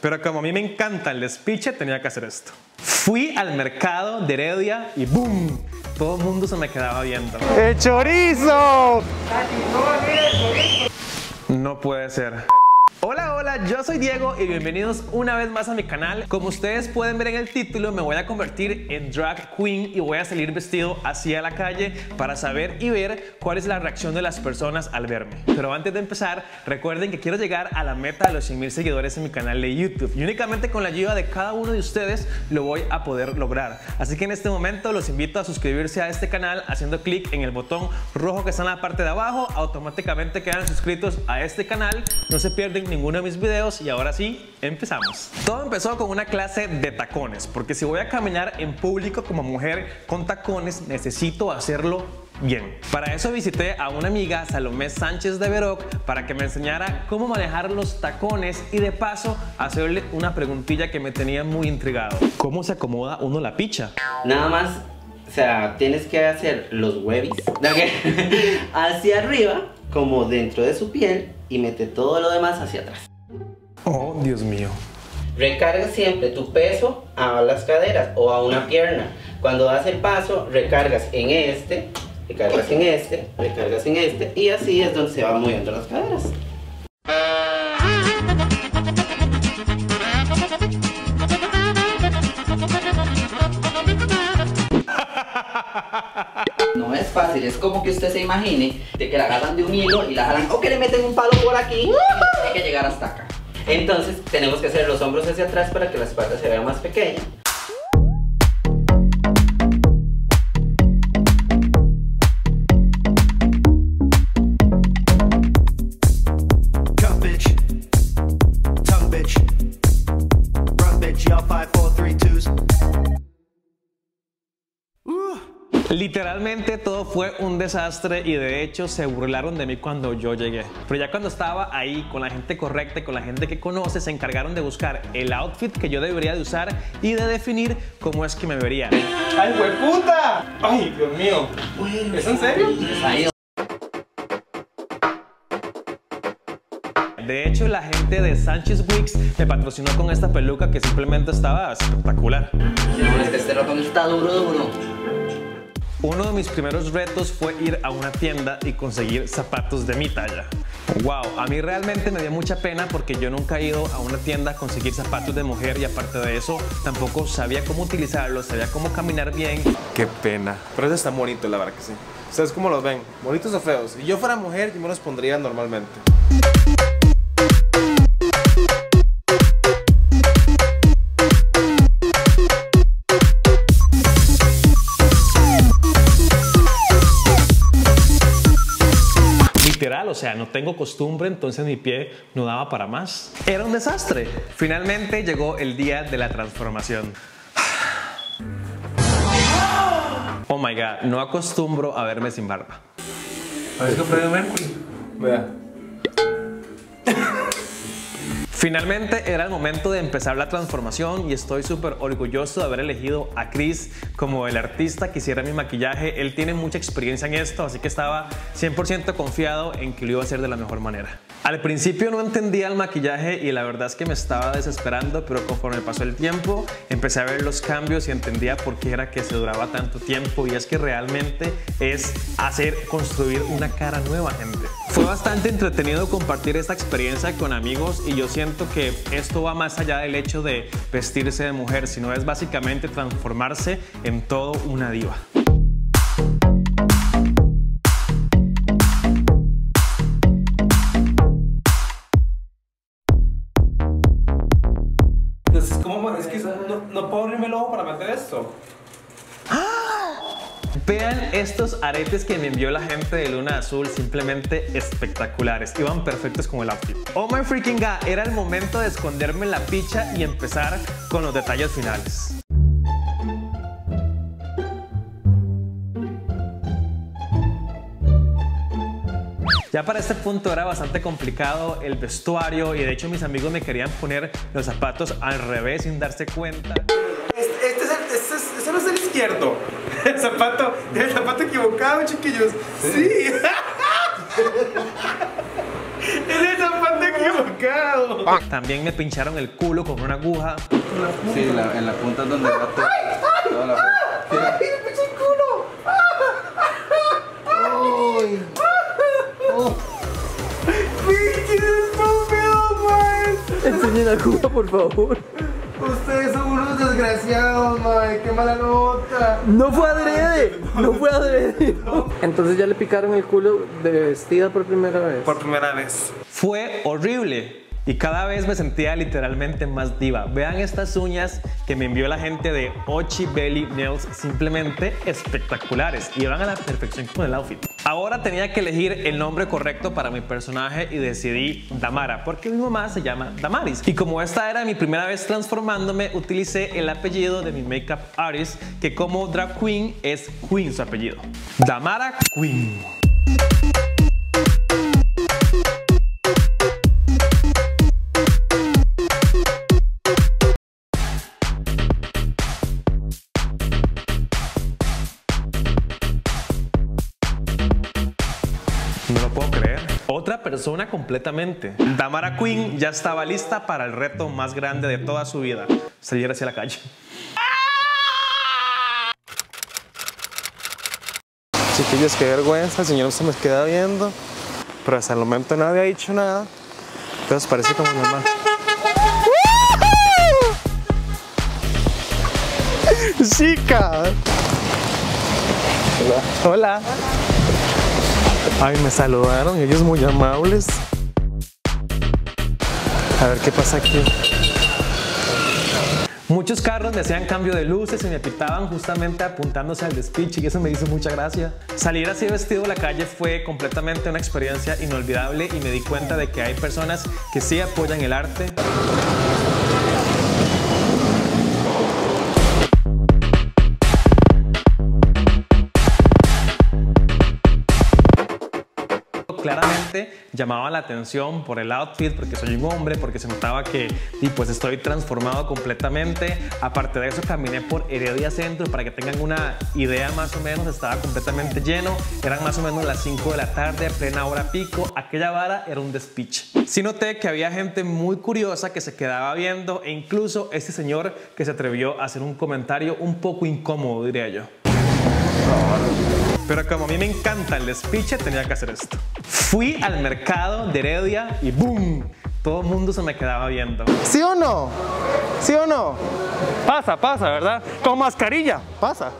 Pero como a mí me encanta el despiche, tenía que hacer esto. Fui al mercado de Heredia y ¡boom! Todo el mundo se me quedaba viendo. ¡El chorizo! No puede ser. Hola, hola, yo soy Diego y bienvenidos una vez más a mi canal. Como ustedes pueden ver en el título, me voy a convertir en drag queen y voy a salir vestido así a la calle para saber y ver cuál es la reacción de las personas al verme. Pero antes de empezar, recuerden que quiero llegar a la meta de los 100,000 seguidores en mi canal de YouTube. Y únicamente con la ayuda de cada uno de ustedes lo voy a poder lograr. Así que en este momento los invito a suscribirse a este canal haciendo clic en el botón rojo que está en la parte de abajo. Automáticamente quedan suscritos a este canal. No se pierden ninguno de mis videos y ahora sí, empezamos. Todo empezó con una clase de tacones, porque si voy a caminar en público como mujer con tacones, necesito hacerlo bien. Para eso visité a una amiga, Salomé Sánchez de Brök, para que me enseñara cómo manejar los tacones y de paso hacerle una preguntilla que me tenía muy intrigado. ¿Cómo se acomoda uno la picha? Nada más, o sea, tienes que hacer los huevis hacia arriba, como dentro de su piel, y mete todo lo demás hacia atrás. Oh, Dios mío. Recarga siempre tu peso a las caderas o a una pierna. Cuando das el paso, recargas en este, recargas en este, recargas en este, y así es donde se van moviendo las caderas. No es fácil, es como que usted se imagine de que la agarran de un hilo y la jalan o que le meten un palo por aquí y tiene que llegar hasta acá. Entonces tenemos que hacer los hombros hacia atrás para que la espalda se vea más pequeña. Literalmente todo fue un desastre y de hecho se burlaron de mí cuando yo llegué. Pero ya cuando estaba ahí con la gente correcta y con la gente que conoce, se encargaron de buscar el outfit que yo debería de usar y de definir cómo es que me vería. ¡Ay, hueputa! ¡Ay, Dios mío! ¿Es en serio? De hecho, la gente de Sánchez Wigs me patrocinó con esta peluca que simplemente estaba espectacular. No, es que este ratón está duro, duro. Uno de mis primeros retos fue ir a una tienda y conseguir zapatos de mi talla. Wow, a mí realmente me dio mucha pena porque yo nunca he ido a una tienda a conseguir zapatos de mujer y aparte de eso, tampoco sabía cómo utilizarlos, sabía cómo caminar bien. Qué pena. Pero eso está bonito, la verdad que sí. ¿Ustedes cómo los ven? ¿Bonitos o feos? Si yo fuera mujer, yo me los pondría normalmente. O sea, no tengo costumbre, entonces mi pie no daba para más. Era un desastre. Finalmente llegó el día de la transformación. Oh my God, no acostumbro a verme sin barba. A ver, vea. Finalmente era el momento de empezar la transformación y estoy súper orgulloso de haber elegido a Chris como el artista que hiciera mi maquillaje. Él tiene mucha experiencia en esto, así que estaba 100% confiado en que lo iba a hacer de la mejor manera. Al principio no entendía el maquillaje y la verdad es que me estaba desesperando, pero conforme pasó el tiempo empecé a ver los cambios y entendía por qué era que se duraba tanto tiempo, y es que realmente es construir una cara nueva, gente. Fue bastante entretenido compartir esta experiencia con amigos y yo siento que esto va más allá del hecho de vestirse de mujer, sino es básicamente transformarse en todo una diva. Entonces, ¿cómo? Es que no puedo abrirme el ojo para meter esto. Vean estos aretes que me envió la gente de Luna Azul, simplemente espectaculares. Iban perfectos con el outfit. Oh my freaking God, era el momento de esconderme en la picha y empezar con los detalles finales. Ya para este punto era bastante complicado el vestuario y de hecho mis amigos me querían poner los zapatos al revés sin darse cuenta. Ese no es el izquierdo. El zapato equivocado, chiquillos. Sí. Es el zapato equivocado. marcado. También me pincharon el culo con una aguja. Sí, en la punta donde va todo. ¡Ay! ¡Me pinché el culo! ¡Ay! ¡Pinche estúpido, man! Enseñen la aguja, por favor. Ustedes son unos desgraciados, mae, qué mala nota. No fue adrede, no fue adrede. Entonces ya le picaron el culo de vestida por primera vez. Por primera vez. Fue horrible y cada vez me sentía literalmente más diva. Vean estas uñas que me envió la gente de Ochi Belly Nails, simplemente espectaculares y van a la perfección con el outfit. Ahora tenía que elegir el nombre correcto para mi personaje y decidí Damara, porque mi mamá se llama Damaris. Y como esta era mi primera vez transformándome, utilicé el apellido de mi makeup artist, que como drag queen es Queen su apellido. Damara Queen. Otra persona completamente. Damara Queen ya estaba lista para el reto más grande de toda su vida: salir hacia la calle. Chiquillos, qué vergüenza, el señor se me queda viendo. Pero hasta el momento nadie ha dicho nada. Entonces parece como normal. ¡Chica! Hola. Hola. Ay, me saludaron, ellos muy amables. A ver qué pasa aquí. Muchos carros me hacían cambio de luces y me pitaban justamente apuntándose al despiche, y eso me hizo mucha gracia. Salir así vestido a la calle fue completamente una experiencia inolvidable y me di cuenta de que hay personas que sí apoyan el arte. Claramente llamaba la atención por el outfit, porque soy un hombre, porque se notaba que y pues estoy transformado completamente. Aparte de eso, caminé por Heredia Centro para que tengan una idea más o menos. Estaba completamente lleno, eran más o menos las 5 de la tarde, plena hora pico. Aquella vara era un despiche. Sí noté que había gente muy curiosa que se quedaba viendo, e incluso este señor que se atrevió a hacer un comentario un poco incómodo, diría yo. Pero como a mí me encanta el despiche, tenía que hacer esto. Fui al mercado de Heredia y ¡boom! Todo el mundo se me quedaba viendo. ¿Sí o no? ¿Sí o no? Pasa, pasa, ¿verdad? Con mascarilla, pasa.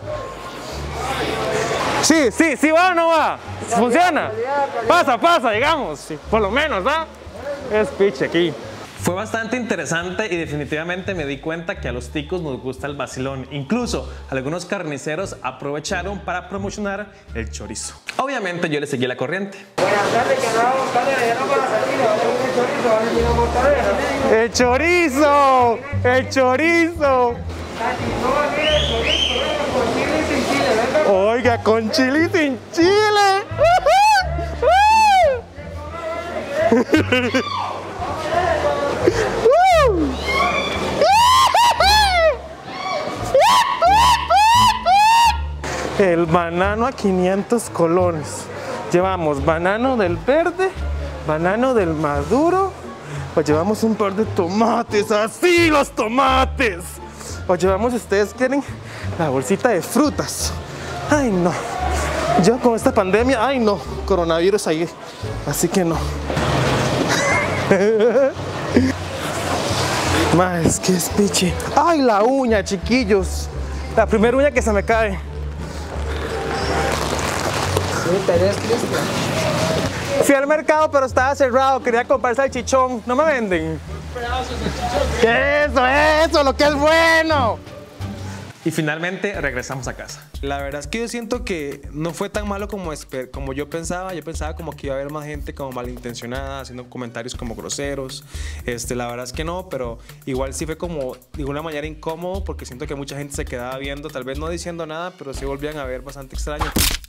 Sí, sí, sí va o no va. Funciona. Pasa, pasa, digamos. Sí, por lo menos, ¿verdad? Despiche aquí. Fue bastante interesante y definitivamente me di cuenta que a los ticos nos gusta el vacilón. Incluso algunos carniceros aprovecharon para promocionar el chorizo. Obviamente yo le seguí la corriente. Buenas tardes, que andaba buscando el relleno para salir. ¿Vale? El chorizo, ¿vale? ¿Vino mortadela? ¡El chorizo! ¡El chorizo! Oiga, con chile y sin chile. El banano a 500 colones. Llevamos banano del verde, banano del maduro. O llevamos un par de tomates, así los tomates. O llevamos, ustedes quieren, la bolsita de frutas. Ay, no. Yo con esta pandemia, ay, no. Coronavirus ahí. Así que no. Más que es piche. Ay, la uña, chiquillos. La primera uña que se me cae. Fui al mercado, pero estaba cerrado. Quería comprar salchichón. No me venden. Eso, eso, lo que es bueno. Y finalmente regresamos a casa. La verdad es que yo siento que no fue tan malo como yo pensaba. Yo pensaba como que iba a haber más gente como malintencionada, haciendo comentarios como groseros. La verdad es que no, pero igual sí fue como de una manera incómodo, porque siento que mucha gente se quedaba viendo, tal vez no diciendo nada, pero sí volvían a ver bastante extraño.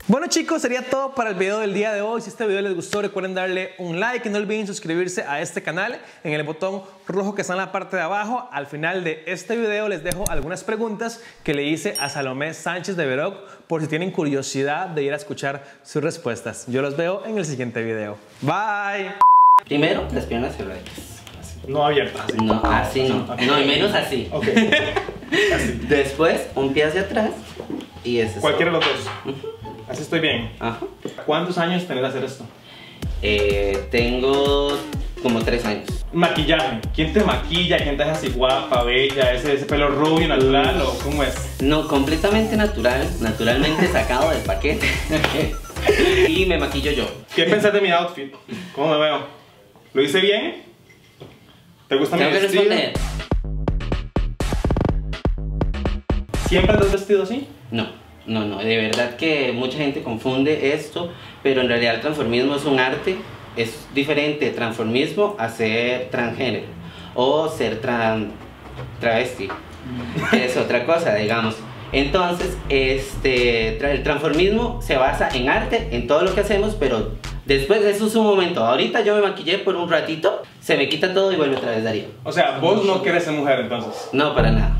Bueno, chicos, sería todo para el video del día de hoy. Si este video les gustó, recuerden darle un like y no olviden suscribirse a este canal en el botón rojo que está en la parte de abajo. Al final de este video les dejo algunas preguntas que le hice a Salomé Sánchez de Brök, por si tienen curiosidad de ir a escuchar sus respuestas. Yo los veo en el siguiente video. Bye. Primero, las piernas cerradas. No abierta, así. No, así no. Okay. No, y menos así. Ok. Así. Después, un pie hacia atrás y ese. Cualquiera de los dos. Así estoy bien. Ajá. ¿Cuántos años tenés de hacer esto? Tengo como 3 años. Maquillaje. ¿Quién te maquilla? ¿Quién te hace así guapa, bella? ¿Ese pelo rubio, natural o cómo es? No, completamente natural. Naturalmente sacado del paquete. Y me maquillo yo. ¿Qué pensás de mi outfit? ¿Cómo me veo? ¿Lo hice bien? ¿Te gusta mi vestido? ¿Siempre te has vestido así? No, de verdad que mucha gente confunde esto, pero en realidad el transformismo es un arte, es diferente transformismo a ser transgénero o ser travesti, es otra cosa, digamos. Entonces, el transformismo se basa en arte, en todo lo que hacemos, pero después de eso es un momento. Ahorita yo me maquillé por un ratito, se me quita todo y vuelve otra vez Darío. O sea, ¿vos no querés ser mujer entonces? No, para nada.